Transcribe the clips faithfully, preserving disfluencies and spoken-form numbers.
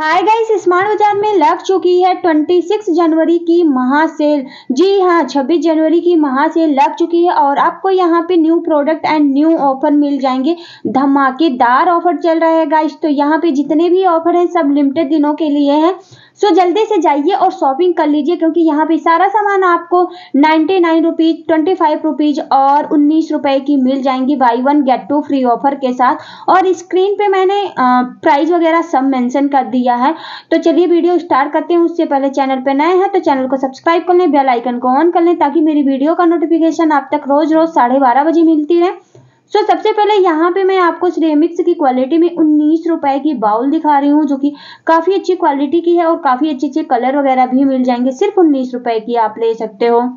Hi guys, smart बाजार में लग चुकी है छब्बीस जनवरी की महासेल। जी हाँ, छब्बीस जनवरी की महासेल लग चुकी है और आपको यहाँ पे new product and new offer मिल जाएंगे। धमाकेदार ऑफर चल रहा है गाइस, तो यहाँ पे जितने भी ऑफर हैं सब लिमिटेड दिनों के लिए हैं। सो जल्दी से जाइए और शॉपिंग कर लीजिए, क्योंकि यहाँ पे सारा सामान आपको ninety nine rupees twenty five rupees और उन्नीस रुपए की मिल जाएंगी buy one get two free offer के साथ। और स्क्रीन पे मैंने प्राइस वगैरह सब मेंशन कर दिया है। तो चलिए वीडियो स्टार्ट करते हैं। उससे पहले चैनल पे नए हैं तो चैनल को सब्सक्राइब कर लें, बेल आइकन को ऑन कर लें ताकि मेरी वीडियो का नोटिफिकेशन आप तक रोज रोज साढ़े बारह बजे मिलती रहे। सो so, सबसे पहले यहाँ पे मैं आपको सिरेमिक्स की क्वालिटी में उन्नीस रुपए की बाउल दिखा रही हूँ, जो कि काफी अच्छी क्वालिटी की है और काफी अच्छे अच्छे कलर वगैरह भी मिल जाएंगे। सिर्फ उन्नीस रुपए की आप ले सकते हो।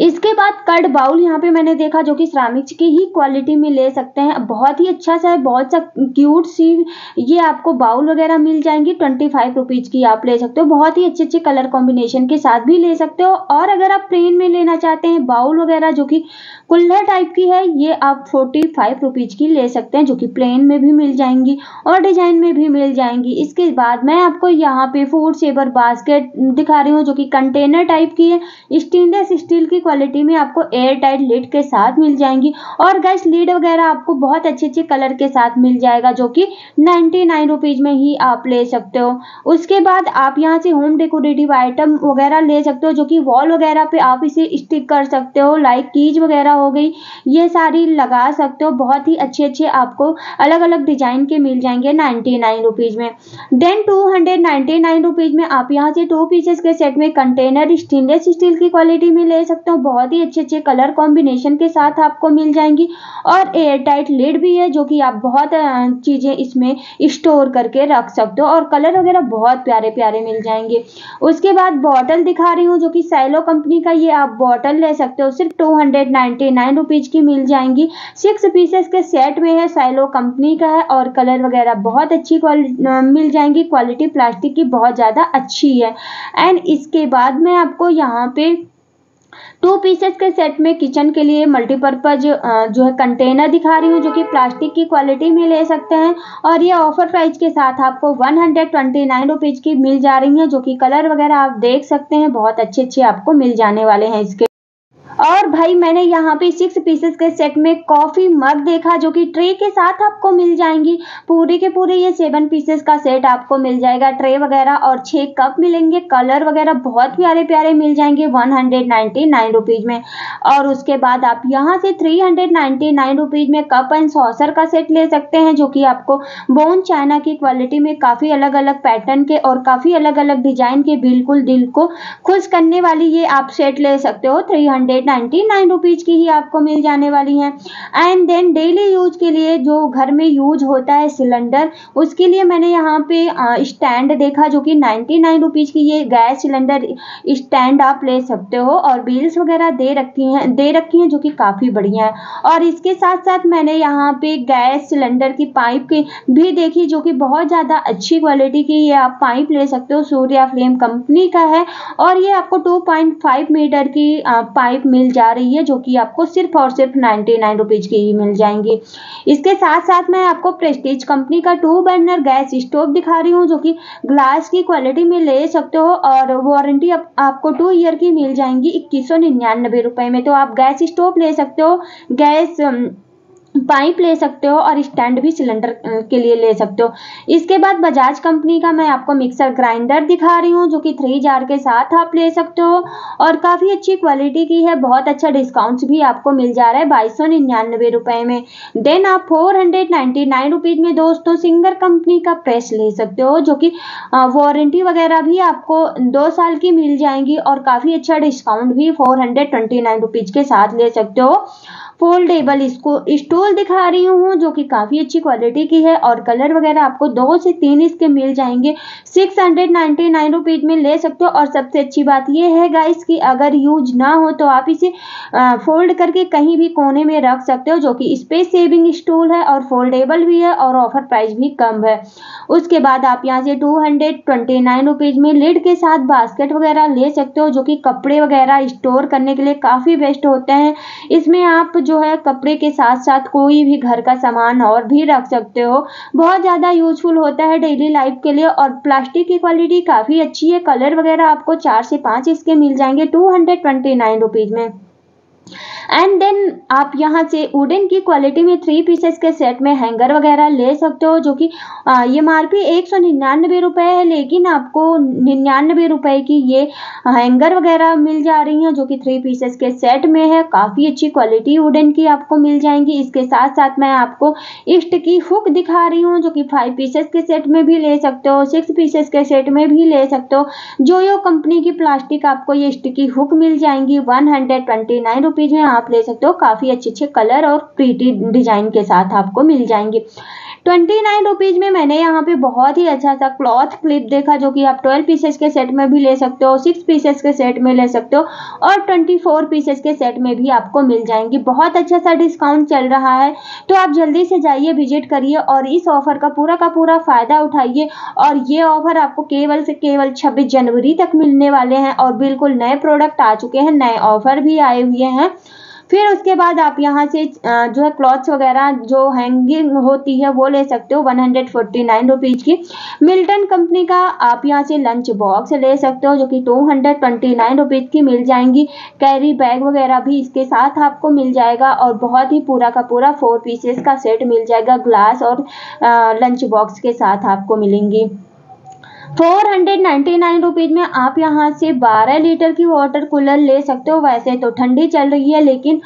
इसके बाद कर्ड बाउल यहाँ पे मैंने देखा, जो कि सिरेमिक्स की ही क्वालिटी में ले सकते हैं। बहुत ही अच्छा सा है, बहुत सा क्यूट सी ये आपको बाउल वगैरह मिल जाएंगी। ट्वेंटी फाइव रुपीज की आप ले सकते हो। बहुत ही अच्छे अच्छे कलर कॉम्बिनेशन के साथ भी ले सकते हो। और अगर आप प्लेन में लेना चाहते हैं बाउल वगैरह, जो कि कुल्हड़ टाइप की है, ये आप फोर्टी फाइव रुपीज की ले सकते हैं, जो कि प्लेन में भी मिल जाएंगी और डिजाइन में भी मिल जाएंगी। इसके बाद मैं आपको यहाँ पे फूड सेवर बास्केट दिखा रही हूँ, जो कि कंटेनर टाइप की है। स्टेनलेस स्टील की क्वालिटी में आपको एयर टाइट लिड के साथ मिल जाएंगी। और गैस लीड वगैरह आपको बहुत अच्छे अच्छे कलर के साथ मिल जाएगा, जो कि नाइन्टी नाइन रुपीज में ही आप ले सकते हो। उसके बाद आप यहाँ से होम डेकोरेटिव आइटम वगैरह ले सकते हो, जो कि वॉल वगैरह पे आप इसे स्टिक कर सकते हो। लाइक कीज वगैरह हो गई, ये सारी लगा सकते हो। बहुत ही अच्छे अच्छे आपको अलग अलग डिजाइन के मिल जाएंगे नाइन्टी नाइन रुपीज में। Then two hundred ninety nine rupees में आप यहाँ से टू पीसेस के सेट में कंटेनर स्टेनलेस स्टील की क्वालिटी में ले सकते हो। बहुत ही अच्छे अच्छे कलर कॉम्बिनेशन के साथ आपको मिल जाएंगी। और एयर टाइट लिड भी है, जो कि आप बहुत चीजें इसमें स्टोर करके रख सकते हो। और कलर वगैरह बहुत प्यारे प्यारे मिल जाएंगे। उसके बाद बॉटल दिखा रही हूँ, जो कि सैलो कंपनी का, ये आप बॉटल ले सकते हो। सिर्फ two hundred ninety nine rupees की मिल जाएंगी। सिक्स पीसेस के सेट में है, सैलो कंपनी का है और कलर वगैरह बहुत अच्छी मिल जाएंगी। क्वालिटी प्लास्टिक की बहुत ज्यादा अच्छी है। एंड इसके बाद मैं आपको यहाँ पे टू पीसेस के सेट में किचन के लिए मल्टीपर्पज जो है कंटेनर दिखा रही हूँ, जो कि प्लास्टिक की क्वालिटी में ले सकते हैं। और ये ऑफर प्राइस के साथ आपको one hundred twenty nine rupees की मिल जा रही है, जो कि कलर वगैरह आप देख सकते हैं। बहुत अच्छे अच्छे आपको मिल जाने वाले हैं इसके। और भाई मैंने यहाँ पे सिक्स पीसेस के सेट में कॉफी मग देखा, जो कि ट्रे के साथ आपको मिल जाएंगी। पूरे के पूरे ये सेवन पीसेस का सेट आपको मिल जाएगा। ट्रे वगैरह और छह कप मिलेंगे। कलर वगैरह बहुत प्यारे प्यारे मिल जाएंगे one hundred ninety nine rupees में। और उसके बाद आप यहाँ से three hundred ninety nine rupees में कप एंड सॉसर का सेट ले सकते हैं, जो कि आपको बोन चाइना की क्वालिटी में काफी अलग अलग पैटर्न के और काफी अलग अलग डिजाइन के बिल्कुल दिल को खुश करने वाली ये आप सेट ले सकते हो। Three hundred ninety nine rupees की ही आपको मिल जाने वाली है। एंड देन डेली यूज के लिए जो घर में यूज होता है सिलेंडर, उसके लिए मैंने यहाँ पे स्टैंड देखा, जो कि नाइन्टी नाइन रुपीज की ये गैस सिलेंडर स्टैंड आप ले सकते हो। और बिल्स वगैरह दे रखी हैं दे रखी हैं जो कि काफी बढ़िया है। और इसके साथ साथ मैंने यहाँ पे गैस सिलेंडर की पाइप की भी देखी, जो कि बहुत ज्यादा अच्छी क्वालिटी की ये आप पाइप ले सकते हो। सूर्या फ्लेम कंपनी का है और ये आपको टू पॉइंट फाइव मीटर की पाइप मिल जा रही है, जो कि आपको सिर्फ और सिर्फ नाइन्टी नाइन रुपीज की ही मिल जाएंगी। इसके साथ साथ मैं आपको प्रेस्टीज कंपनी का टू बर्नर गैस स्टोव दिखा रही हूँ, जो कि ग्लास की क्वालिटी में ले सकते हो। और वारंटी आप, आपको टू ईयर की मिल जाएंगी इक्कीस सौ निन्यानवे रुपए में। तो आप गैस स्टोव ले सकते हो, गैस पाइप ले सकते हो और स्टैंड भी सिलेंडर के लिए ले सकते हो। इसके बाद बजाज कंपनी का मैं आपको मिक्सर ग्राइंडर दिखा रही हूँ, जो कि थ्री जार के साथ आप ले सकते हो और काफ़ी अच्छी क्वालिटी की है। बहुत अच्छा डिस्काउंट्स भी आपको मिल जा रहा है बाईस सौ निन्यानवे रुपये में। देन आप four hundred ninety nine rupees में दोस्तों सिंगर कंपनी का प्रेस ले सकते हो, जो कि वारंटी वगैरह भी आपको दो साल की मिल जाएंगी और काफ़ी अच्छा डिस्काउंट भी four hundred twenty nine rupees के साथ ले सकते हो। फोल्डेबल इसको स्टूल दिखा रही हूँ, जो कि काफ़ी अच्छी क्वालिटी की है और कलर वगैरह आपको दो से तीन इसके मिल जाएंगे। Six hundred ninety nine rupees में ले सकते हो। और सबसे अच्छी बात ये है गाइस कि अगर यूज ना हो तो आप इसे फोल्ड करके कहीं भी कोने में रख सकते हो, जो कि स्पेस सेविंग स्टूल है और फोल्डेबल भी है और ऑफर प्राइस भी कम है। उसके बाद आप यहाँ से two hundred twenty nine rupees में लिड के साथ बास्केट वगैरह ले सकते हो, जो कि कपड़े वगैरह स्टोर करने के लिए काफ़ी बेस्ट होते हैं। इसमें आप जो है कपड़े के साथ साथ कोई भी घर का सामान और भी रख सकते हो, बहुत ज़्यादा यूजफुल होता है डेली लाइफ के लिए। और प्लास्टिक की क्वालिटी काफ़ी अच्छी है, कलर वगैरह आपको चार से पाँच इसके मिल जाएंगे two hundred twenty nine rupees में। एंड देन आप यहाँ से वुडन की क्वालिटी में थ्री पीसेस के सेट में हैंगर वगैरह ले सकते हो, जो कि ये एमआरपी एक सौ निन्यानवे रुपये है, लेकिन आपको निन्यानवे रुपये की ये हैंगर वगैरह मिल जा रही हैं जो कि थ्री पीसेस के सेट में है। काफ़ी अच्छी क्वालिटी वुडन की आपको मिल जाएंगी। इसके साथ साथ मैं आपको ईस्ट की हुक दिखा रही हूँ जो कि फाइव पीसेस के सेट में भी ले सकते हो, सिक्स पीसेस के सेट में भी ले सकते हो। जोयो कंपनी की प्लास्टिक आपको ये ईस्ट की हुक मिल जाएंगी one hundred twenty nine rupees में आप ले सकते हो। काफी अच्छे अच्छे कलर और प्रीटी डिजाइन के साथ आपको मिल जाएंगे। ट्वेंटी नाइन रुपीज़ में मैंने यहाँ पे बहुत ही अच्छा सा क्लॉथ क्लिप देखा जो कि आप ट्वेल्व पीसेस के सेट में भी ले सकते हो, सिक्स पीसेस के सेट में ले सकते हो और ट्वेंटी फोर पीसेस के सेट में भी आपको मिल जाएंगी। बहुत अच्छा सा डिस्काउंट चल रहा है, तो आप जल्दी से जाइए, विजिट करिए और इस ऑफर का पूरा का पूरा फ़ायदा उठाइए। और ये ऑफ़र आपको केवल से केवल छब्बीस जनवरी तक मिलने वाले हैं और बिल्कुल नए प्रोडक्ट आ चुके हैं, नए ऑफ़र भी आए हुए हैं। फिर उसके बाद आप यहाँ से जो है क्लॉथ्स वगैरह जो हैंगिंग होती है वो ले सकते हो one hundred forty nine rupees की। मिल्टन कंपनी का आप यहाँ से लंच बॉक्स ले सकते हो जो कि two hundred twenty nine rupees की मिल जाएंगी। कैरी बैग वगैरह भी इसके साथ आपको मिल जाएगा और बहुत ही पूरा का पूरा फोर पीसेस का सेट मिल जाएगा, ग्लास और लंच बॉक्स के साथ आपको मिलेंगी। Four hundred ninety nine rupees में आप यहाँ से बारह लीटर की वाटर कूलर ले सकते हो। वैसे तो ठंडी चल रही है, लेकिन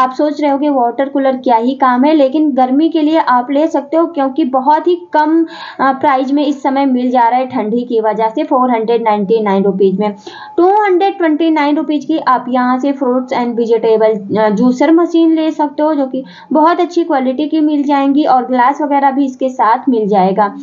आप सोच रहे हो कि वाटर कूलर क्या ही काम है, लेकिन गर्मी के लिए आप ले सकते हो क्योंकि बहुत ही कम प्राइस में इस समय मिल जा रहा है ठंडी की वजह से। Four hundred ninety nine rupees में two hundred twenty nine rupees की आप यहाँ से fruits and vegetable juicer machine ले सकते हो जो कि बहुत अच्छी क्वालिटी की मिल जाएंगी और ग्लास वगैरह भी इसके साथ मिल जाएगा।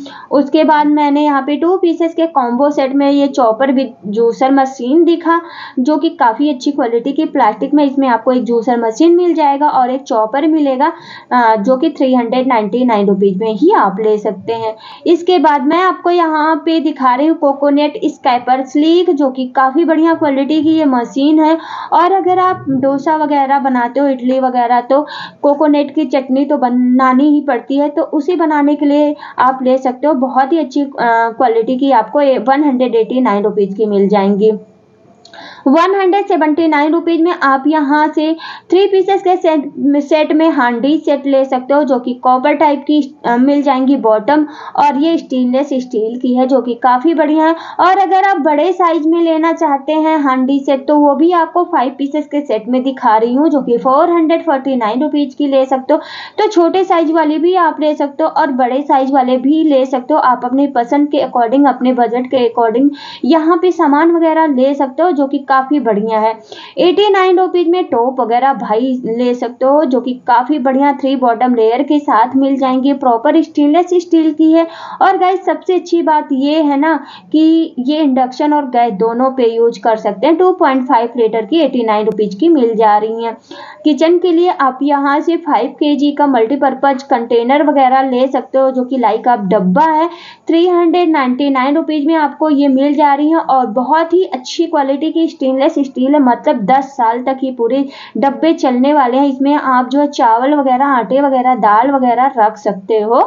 उसके बाद मैंने यहाँ पे टू पीसेस के कॉम्बो सेट में ये चॉपर विद जूसर मशीन दिखा जो कि काफ़ी अच्छी क्वालिटी की प्लास्टिक में, इसमें आपको एक जूसर मशीन मिल जाएगा और एक चॉपर मिलेगा जो कि three hundred ninety nine rupees में ही आप ले सकते हैं। इसके बाद मैं आपको यहाँ पे दिखा रही हूँ कोकोनट स्कैपर स्लीक जो कि काफ़ी बढ़िया क्वालिटी की ये मशीन है। और अगर आप डोसा वगैरह बनाते हो, इडली वगैरह, तो कोकोनट की चटनी तो बनानी ही पड़ती है, तो उसे बनाने के लिए आप ले सकते हो। बहुत ही अच्छी क्वालिटी की आपको one hundred eighty nine rupees की मिल जाएंगी। One hundred seventy nine rupees में आप यहाँ से थ्री पीसेस के सेट सेट में हांडी सेट ले सकते हो जो कि कॉपर टाइप की मिल जाएंगी बॉटम, और ये स्टेनलेस स्टील की है जो कि काफ़ी बढ़िया है। और अगर आप बड़े साइज में लेना चाहते हैं हांडी सेट, तो वो भी आपको फाइव पीसेस के सेट में दिखा रही हूँ जो कि four hundred forty nine rupees की ले सकते हो। तो छोटे साइज वाले भी आप ले सकते हो और बड़े साइज वाले भी ले सकते हो। आप अपने पसंद के अकॉर्डिंग, अपने बजट के अकॉर्डिंग यहाँ पर सामान वगैरह ले सकते हो जो कि काफ़ी बढ़िया है। एटी नाइन रुपीज़ में टॉप वगैरह भाई ले सकते हो जो कि काफ़ी बढ़िया थ्री बॉटम लेयर के साथ मिल जाएंगे, प्रॉपर स्टेनलेस स्टील की है। और गैस सबसे अच्छी बात ये है ना कि ये इंडक्शन और गैस दोनों पे यूज कर सकते हैं। टू पॉइंट फाइव लीटर की एटी नाइन रुपीज़ की मिल जा रही हैं। किचन के लिए आप यहाँ से फाइव के जी का मल्टीपर्पज़ कंटेनर वगैरह ले सकते हो जो कि लाइक आप डब्बा है, three hundred ninety nine rupees में आपको ये मिल जा रही है। और बहुत ही अच्छी क्वालिटी की स्टेनलेस स्टील है, मतलब दस साल तक ये पूरे डब्बे चलने वाले हैं। इसमें आप जो है चावल वगैरह, आटे वगैरह, दाल वगैरह रख सकते हो।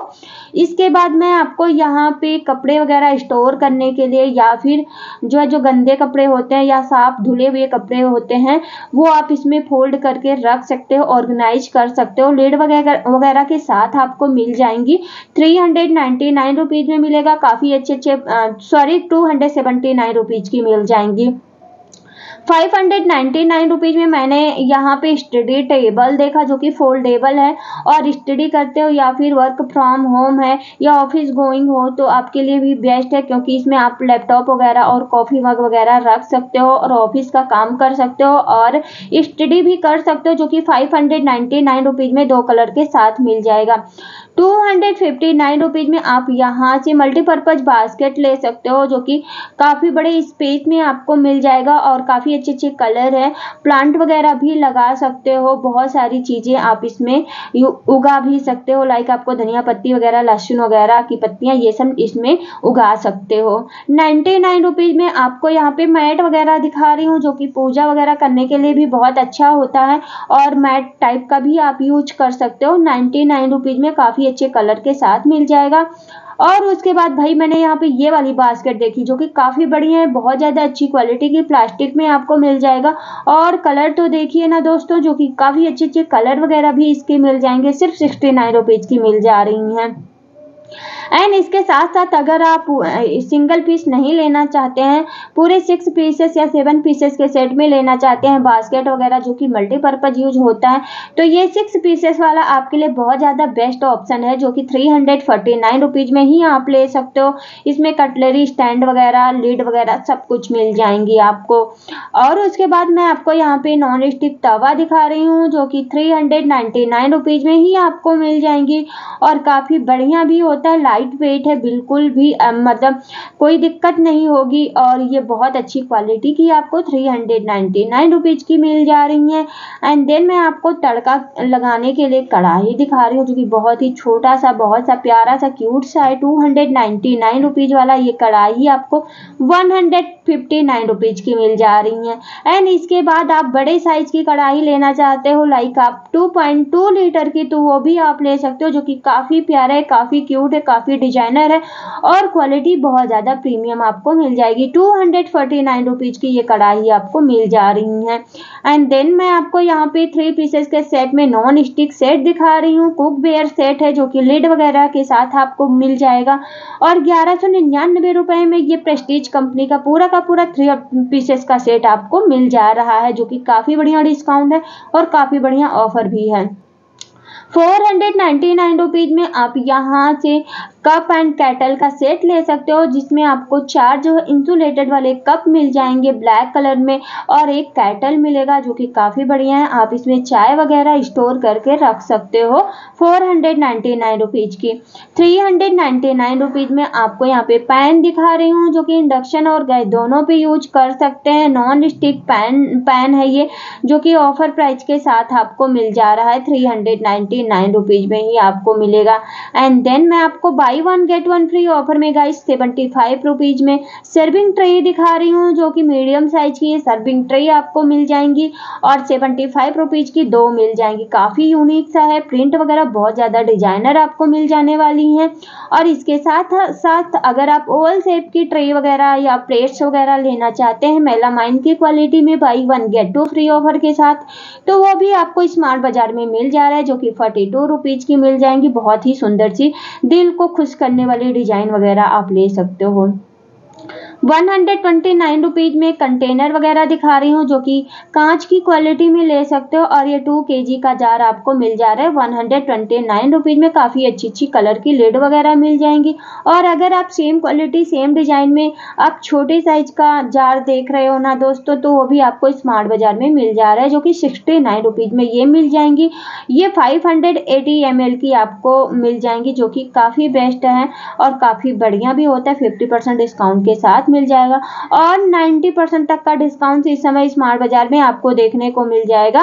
इसके बाद मैं आपको यहाँ पे कपड़े वगैरह स्टोर करने के लिए या फिर जो है जो गंदे कपड़े होते हैं या साफ धुले हुए कपड़े होते हैं वो आप इसमें फोल्ड करके रख सकते हो, ऑर्गेनाइज कर सकते हो। लेड वगैरह वगैरह के साथ आपको मिल जाएंगी। Three hundred ninety nine rupees में मिलेगा, काफ़ी अच्छे अच्छे sorry two hundred seventy nine rupees की मिल जाएंगी। Five hundred ninety nine rupees में मैंने यहाँ पे स्टडी टेबल देखा जो कि फोल्डेबल है और स्टडी करते हो या फिर वर्क फ्रॉम होम है या ऑफिस गोइंग हो तो आपके लिए भी बेस्ट है, क्योंकि इसमें आप लैपटॉप वगैरह और कॉफ़ी मग वगैरह रख सकते हो और ऑफिस का काम कर सकते हो और स्टडी भी कर सकते हो, जो कि five hundred ninety nine rupees में दो कलर के साथ मिल जाएगा। Two hundred fifty nine rupees में आप यहाँ से मल्टीपर्पज बास्केट ले सकते हो, जो कि काफ़ी बड़े स्पेस में आपको मिल जाएगा और काफ़ी अच्छे अच्छे कलर है, प्लांट वगैरह भी लगा सकते हो, बहुत सारी चीज़ें आप इसमें उगा भी सकते हो, लाइक आपको धनिया पत्ती वगैरह, लहसुन वगैरह की पत्तियाँ ये सब इसमें उगा सकते हो। नाइन्टी नाइन रुपीज़ में आपको यहाँ पे मैट वगैरह दिखा रही हूँ, जो कि पूजा वगैरह करने के लिए भी बहुत अच्छा होता है और मैट टाइप का भी आप यूज कर सकते हो। नाइन्टी नाइन रुपीज़ में काफ़ी अच्छे कलर के साथ मिल जाएगा। और उसके बाद भाई मैंने यहाँ पे ये वाली बास्केट देखी, जो कि काफ़ी बढ़िया है, बहुत ज़्यादा अच्छी क्वालिटी की, प्लास्टिक में आपको मिल जाएगा और कलर तो देखिए ना दोस्तों, जो कि काफ़ी अच्छे अच्छे कलर वगैरह भी इसके मिल जाएंगे, सिर्फ सिक्सटी नाइन रुपीज़ की मिल जा रही हैं। एंड इसके साथ साथ अगर आप सिंगल पीस नहीं लेना चाहते हैं, पूरे सिक्स पीसेस या सेवन पीसेस के सेट में लेना चाहते हैं बास्केट वगैरह जो कि मल्टीपर्पज़ यूज होता है, तो ये सिक्स पीसेस वाला आपके लिए बहुत ज़्यादा बेस्ट ऑप्शन है, जो कि three hundred forty nine rupees में ही आप ले सकते हो। इसमें कटलरी स्टैंड वगैरह, लीड वगैरह सब कुछ मिल जाएंगी आपको। और उसके बाद मैं आपको यहाँ पर नॉन स्टिक तवा दिखा रही हूँ, जो कि three hundred ninety nine rupees में ही आपको मिल जाएंगी और काफ़ी बढ़िया भी होता है, लाइट वेट है बिल्कुल भी, आ, मतलब कोई दिक्कत नहीं होगी और ये बहुत अच्छी क्वालिटी की आपको three hundred ninety nine rupees की मिल जा रही है। एंड देन मैं आपको तड़का लगाने के लिए कढ़ाई दिखा रही हूँ, जो कि बहुत ही छोटा सा, बहुत सा प्यारा सा, क्यूट सा है। Two hundred ninety nine rupees वाला ये कढ़ाई आपको one hundred fifty nine rupees की मिल जा रही है। एंड इसके बाद आप बड़े साइज़ की कढ़ाई लेना चाहते हो, लाइक आप टू पॉइंट टू लीटर की, तो वो भी आप ले सकते हो, जो कि काफ़ी प्यारा है, काफ़ी क्यूट है, काफ़ी डिजाइनर है और क्वालिटी बहुत ज़्यादा प्रीमियम आपको मिल जाएगी। Two hundred forty nine rupees की ये कढ़ाई आपको मिल जा रही है। एंड देन मैं आपको यहाँ पे थ्री पीसेस के सेट में नॉन स्टिक सेट दिखा रही हूँ, कुकवेयर सेट है, जो कि लिड वगैरह के साथ आपको मिल जाएगा और ग्यारह सौ निन्यानवे रुपये में ये प्रेस्टीज कंपनी का पूरा का पूरा थ्री पीसेस का सेट आपको मिल जा रहा है, जो कि काफ़ी बढ़िया डिस्काउंट है और काफ़ी बढ़िया ऑफर भी है। Four hundred ninety nine rupees में आप यहाँ से कप एंड कैटल का सेट ले सकते हो, जिसमें आपको चार जो है इंसुलेटेड वाले कप मिल जाएंगे ब्लैक कलर में और एक कैटल मिलेगा, जो कि काफ़ी बढ़िया है। आप इसमें चाय वगैरह स्टोर करके रख सकते हो। Four hundred ninety nine rupees की three hundred ninety nine rupees में आपको यहाँ पे पैन दिखा रही हूँ, जो कि इंडक्शन और गैस दोनों पे यूज कर सकते हैं। नॉन स्टिक पैन पैन है ये, जो कि ऑफर प्राइस के साथ आपको मिल जा रहा है, three hundred ninety nine rupees में ही आपको मिलेगा। एंड देन मैं आपको buy one get one free offer में गाइस सेवेंटी फाइव रुपीज़ में सर्विंग ट्रे दिखा रही हूँ, जो कि मीडियम साइज की सर्विंग ट्रे आपको मिल जाएंगी और सेवेंटी फाइव रुपीज़ की दो मिल जाएंगी। काफ़ी यूनिक सा है, प्रिंट वगैरह बहुत ज़्यादा डिजाइनर आपको मिल जाने वाली हैं। और इसके साथ साथ अगर आप ओवल शेप की ट्रे वगैरह या प्लेट्स वगैरह लेना चाहते हैं मेलामाइन की क्वालिटी में buy one get two free offer के साथ, तो वो भी आपको स्मार्ट बाजार में मिल जा रहा है, जो कि फोर्टी टू रुपीज़ की मिल जाएंगी। बहुत ही सुंदर सी, दिल को खुश करने वाले डिजाइन वगैरह आप ले सकते हो। One hundred twenty nine rupees में कंटेनर वगैरह दिखा रही हूँ, जो कि कांच की क्वालिटी में ले सकते हो और ये टू केजी का जार आपको मिल जा रहा है one hundred twenty nine rupees में। काफ़ी अच्छी अच्छी कलर की लेड वगैरह मिल जाएंगी। और अगर आप सेम क्वालिटी सेम डिज़ाइन में आप छोटे साइज का जार देख रहे हो ना दोस्तों, तो वो भी आपको स्मार्ट बाज़ार में मिल जा रहा है, जो कि सिक्सटी नाइन रुपीज़ में ये मिल जाएंगी। ये five hundred eighty M L की आपको मिल जाएंगी, जो कि काफ़ी बेस्ट है और काफ़ी बढ़िया भी होता है, फिफ्टी परसेंट डिस्काउंट के साथ मिल जाएगा और नब्बे परसेंट तक का डिस्काउंट इस समय स्मार्ट बाजार में आपको देखने को मिल जाएगा।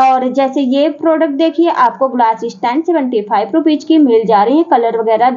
और जैसे ये प्रोडक्ट देखिए, आपको glass stand seventy five rupees की मिल जा रही है, कलर वगैरह